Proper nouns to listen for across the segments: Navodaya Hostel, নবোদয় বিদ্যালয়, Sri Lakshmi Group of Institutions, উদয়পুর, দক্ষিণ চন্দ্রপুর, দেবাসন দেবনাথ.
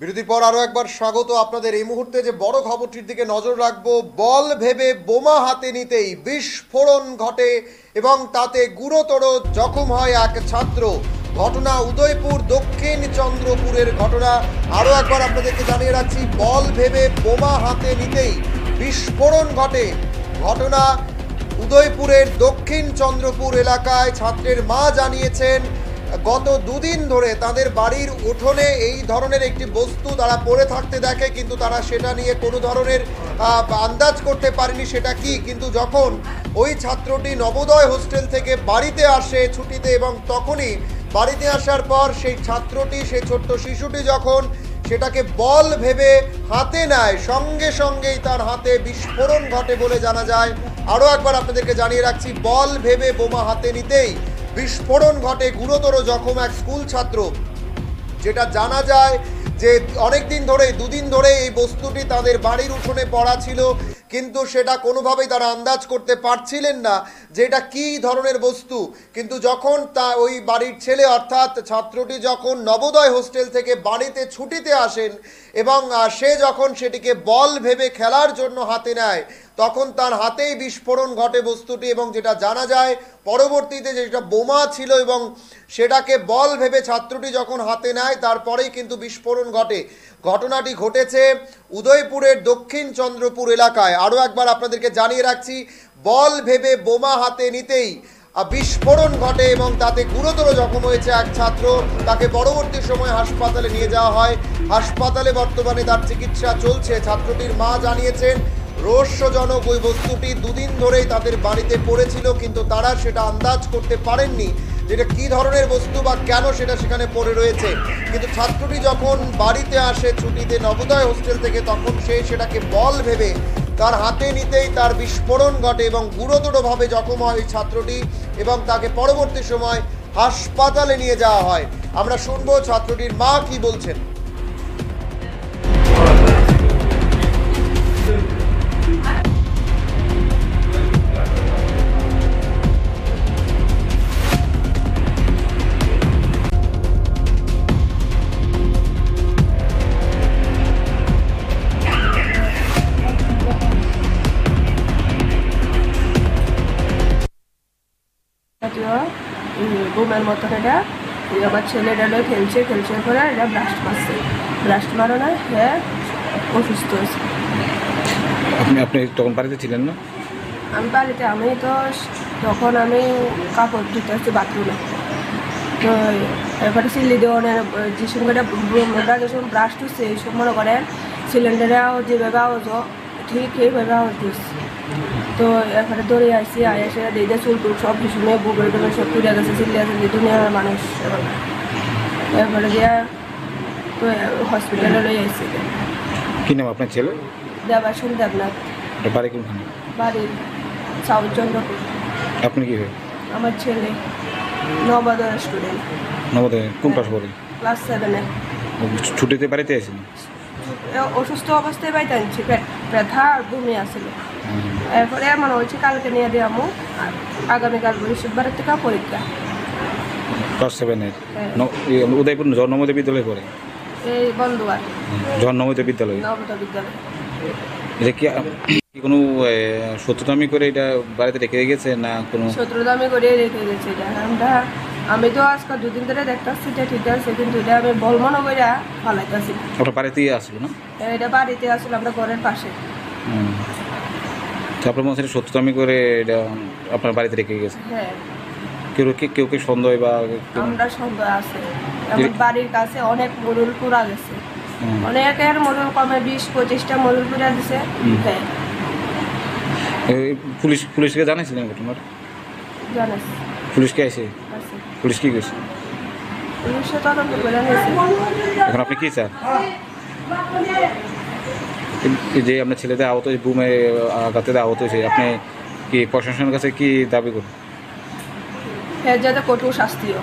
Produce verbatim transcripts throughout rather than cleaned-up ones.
বিরতির পর আরও একবার স্বাগত আপনাদের। এই মুহূর্তে যে বড় খবরটির দিকে নজর রাখবো, বল ভেবে বোমা হাতে নিতেই বিস্ফোরণ ঘটে এবং তাতে গুরুতর জখম হয় এক ছাত্র। ঘটনা উদয়পুর দক্ষিণ চন্দ্রপুরের ঘটনা। আরও একবার আপনাদেরকে জানিয়ে রাখছি, বল ভেবে বোমা হাতে নিতেই বিস্ফোরণ ঘটে। ঘটনা উদয়পুরের দক্ষিণ চন্দ্রপুর এলাকায়। ছাত্রের মা জানিয়েছেন গত দুদিন ধরে তাদের বাড়ির উঠোনে এই ধরনের একটি বস্তু তারা পড়ে থাকতে দেখে, কিন্তু তারা সেটা নিয়ে কোনো ধরনের আন্দাজ করতে পারেনি সেটা কি। কিন্তু যখন ওই ছাত্রটি নবোদয় হোস্টেল থেকে বাড়িতে আসে ছুটিতে, এবং তখনই বাড়িতে আসার পর সেই ছাত্রটি, সেই ছোট্ট শিশুটি যখন সেটাকে বল ভেবে হাতে নেয়, সঙ্গে সঙ্গেই তার হাতে বিস্ফোরণ ঘটে বলে জানা যায়। আরও একবার আপনাদেরকে জানিয়ে রাখছি, বল ভেবে বোমা হাতে নিতেই বিস্ফোরণ ঘটে, গুরুতর জখম এক স্কুল ছাত্র। যেটা জানা যায় যে অনেকদিন ধরে, দুদিন ধরে এই বস্তুটি তাদের বাড়ির উঠোনে পড়া ছিল, কিন্তু সেটা কোনোভাবেই তারা আন্দাজ করতে পারছিলেন না যে এটা কী ধরনের বস্তু। কিন্তু যখন তা ওই বাড়ির ছেলে অর্থাৎ ছাত্রটি যখন নবোদয় হোস্টেল থেকে বাড়িতে ছুটিতে আসেন এবং সে যখন সেটিকে বল ভেবে খেলার জন্য হাতে নেয়, তখন তার হাতেই বিস্ফোরণ ঘটে বস্তুটি। এবং যেটা জানা যায় পরবর্তীতে যেটা বোমা ছিল এবং সেটাকে বল ভেবে ছাত্রটি যখন হাতে নেয় তারপরেই কিন্তু বিস্ফোরণ ঘটে। ঘটনাটি ঘটেছে উদয়পুরের দক্ষিণ চন্দ্রপুর এলাকায়। আরও একবার আপনাদেরকে জানিয়ে রাখছি, বল ভেবে বোমা হাতে নিতেই বিস্ফোরণ ঘটে এবং তাতে গুরুতর জখম হয়েছে এক ছাত্র। তাকে পরবর্তী সময় হাসপাতালে নিয়ে যাওয়া হয়। হাসপাতালে বর্তমানে তার চিকিৎসা চলছে। ছাত্রটির মা জানিয়েছেন রহস্যজনক ওই বস্তুটি দুদিন ধরেই তাদের বাড়িতে পড়েছিল, কিন্তু তারা সেটা আন্দাজ করতে পারেননি যেটা কী ধরনের বস্তু বা কেন সেটা সেখানে পড়ে রয়েছে। কিন্তু ছাত্রটি যখন বাড়িতে আসে ছুটিতে নবোদয় হোস্টেল থেকে, তখন সে সেটাকে বল ভেবে তার হাতে নিতেই তার বিস্ফোরণ ঘটে এবং গুরুতরভাবে জখম হয় ওই ছাত্রটি এবং তাকে পরবর্তী সময় হাসপাতালে নিয়ে যাওয়া হয়। আমরা শুনবো ছাত্রটির মা কি বলছেন। বোমের মতন এটা আমার ছেলেটা নয়, খেলছে খেলছে করে এটা ব্লাস্ট মারছে। ব্লাস্ট মারো না, হ্যাঁ অসুস্থ হয়েছে। আপনি আপনি তখন বাড়িতে ছিলেন না? আমি বাড়িতে, আমি তো তখন আমি কাপড় ধুতে আসছি বাথরুমে, তো এরপরে সিলি দেওয়া যে সময় এটা বোমটা যে সময় ব্লাস্ট হচ্ছে এই সময় মনে করেন সিলিন্ডারে যেভাবে আওয়াজ ঠিক এইভাবে আওয়াজ দিচ্ছে। তো এরপরে দৌড়ে আসছি, আইসে দিদা চুল টুল সব কিছু নিয়ে বুকের টুলে সব তুলে গেছে, চিল্লে আছে যে দুনিয়া মানুষ। এরপরে দিয়া তো হসপিটালে লই আসছি। কি নাম আপনার ছেলে? দেবাসন দেবনাথ। বাড়ি কোনখানে? বাড়ির সাউথ চন্দ্রপুর। আপনি কি? আমার ছেলে নবোদয় স্টুডেন্ট। নবোদয় কোন ক্লাস পড়ে? ক্লাস সেভেনে। ছুটিতে বাড়িতে আসেনি? অসুস্থ অবস্থায় বাড়িতে আনছি, ব্যথা আর বমি আসলো। এরপরে মনে হচ্ছে কালকে নিয়ে দিয়ে আমি আগামীকাল বৃহস্পতিবার থেকে পরীক্ষা। ক্লাস সেভেনের? উদয়পুর জনমোদয় বিদ্যালয়ে পড়ে। এই বন্ধুয়ার জনমোদয় বিদ্যালয়? নবোদয় বিদ্যালয়। এটা কি কোনো শত্রুতামি করে এটা বাড়িতে রেখে গেছে না? কোনো শত্রুতামি করে রেখে গেছে এটা আমরা, আমি তো আজকাল দুদিন ধরে দেখতেছি এটা ঠিক আছে, কিন্তু এটা আমি বলবো না বইরা ফালাইতেছি। ওটা বাড়িতেই আসলো না? এটা বাড়িতে আসলো, আমরা ঘরের পাশে। আপনার মনে হচ্ছে শত্রুতামি করে এটা আপনার বাড়িতে রেখে গেছে? হ্যাঁ। কেউ কেউ কেউ সন্দেহ বা আমরা সন্দেহ আছে। বাড়ির কাছে অনেক মরুল পোড়া গেছে, অনেকের মরুল কমে বিশ পঁচিশটা মরুল পোড়া দিছে। হ্যাঁ। পুলিশ পুলিশকে জানাইছিলেন ঘটনাটা? জানাইছি। পুলিশ কে আসে? পুলিশ কি করছে? এখন আপনি কি চান? যে আপনার ছেলেদের আহত বুমে আঘাতে আহত হয়েছে, আপনি কি প্রশাসনের কাছে কি দাবি করুন? হ্যাঁ, যাতে কঠোর শাস্তিও,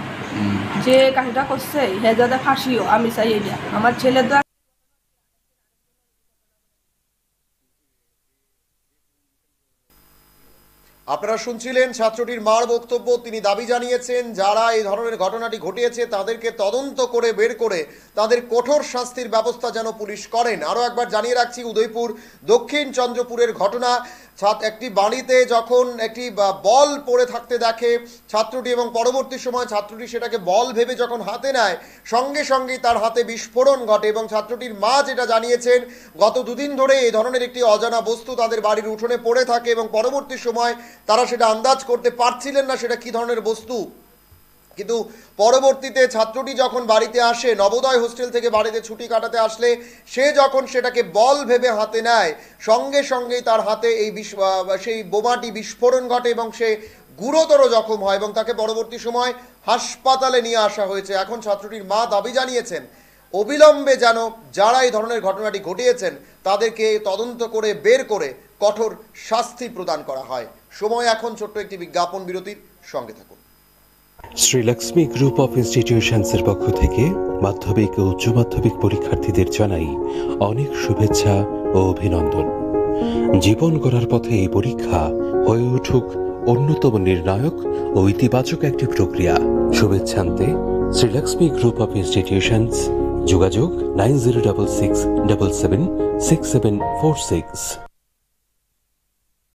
যে কাজটা করছে হ্যাঁ যাতে ফাঁসিও আমি চাই। এটা আমার ছেলেদের আপনারা শুনছিলেন ছাত্রটির মার বক্তব্য। তিনি দাবি জানিয়েছেন যারা এই ধরনের ঘটনাটি ঘটিয়েছে তাদেরকে তদন্ত করে বের করে তাদের কঠোর শাস্তির ব্যবস্থা যেন পুলিশ করেন। আরও একবার জানিয়ে রাখছি, উদয়পুর দক্ষিণ চন্দ্রপুরের ঘটনা। একটি বাড়িতে যখন একটি বল পড়ে থাকতে দেখে ছাত্রটি এবং পরবর্তী সময় ছাত্রটি সেটাকে বল ভেবে যখন হাতে নেয় সঙ্গে সঙ্গেই তার হাতে বিস্ফোরণ ঘটে এবং ছাত্রটির মা যেটা জানিয়েছেন গত দুদিন ধরে এই ধরনের একটি অজানা বস্তু তাদের বাড়ির উঠোনে পড়ে থাকে এবং পরবর্তী সময় তারা সেটা আন্দাজ করতে পারছিলেন না সেটা কি ধরনের বস্তু। কিন্তু পরবর্তীতে ছাত্রটি যখন বাড়িতে আসে, নবোদয় হোস্টেল থেকে বাড়িতে ছুটি কাটাতে আসলে সে যখন সেটাকে বল ভেবে হাতে নেয় সঙ্গে সঙ্গেই তার হাতে এই সেই বোমাটি বিস্ফোরণ ঘটে এবং সে গুরুতর জখম হয় এবং তাকে পরবর্তী সময় হাসপাতালে নিয়ে আসা হয়েছে। এখন ছাত্রটির মা দাবি জানিয়েছেন অবিলম্বে যেন যারা এই ধরনের ঘটনাটি ঘটিয়েছেন তাদেরকে তদন্ত করে বের করে কঠোর শাস্তি প্রদান করা হয়। সময় এখন ছোট্ট একটি বিজ্ঞাপন বিরতির সঙ্গে থাকুন। শ্রী লক্ষ্মী গ্রুপ অফ ইনস্টিটিউশনসের পক্ষ থেকে মাধ্যমিক ও উচ্চ মাধ্যমিক পরীক্ষার্থীদের জানাই অনেক শুভেচ্ছা ও অভিনন্দন। জীবন গড়ার পথে এই পরীক্ষা হয়ে উঠুক অন্যতম নির্ণায়ক ও ইতিবাচক একটি প্রক্রিয়া। শুভেচ্ছান্তে Shri Lakshmi group of institutions. যোগাযোগ nine zero double six double seven six seven four six.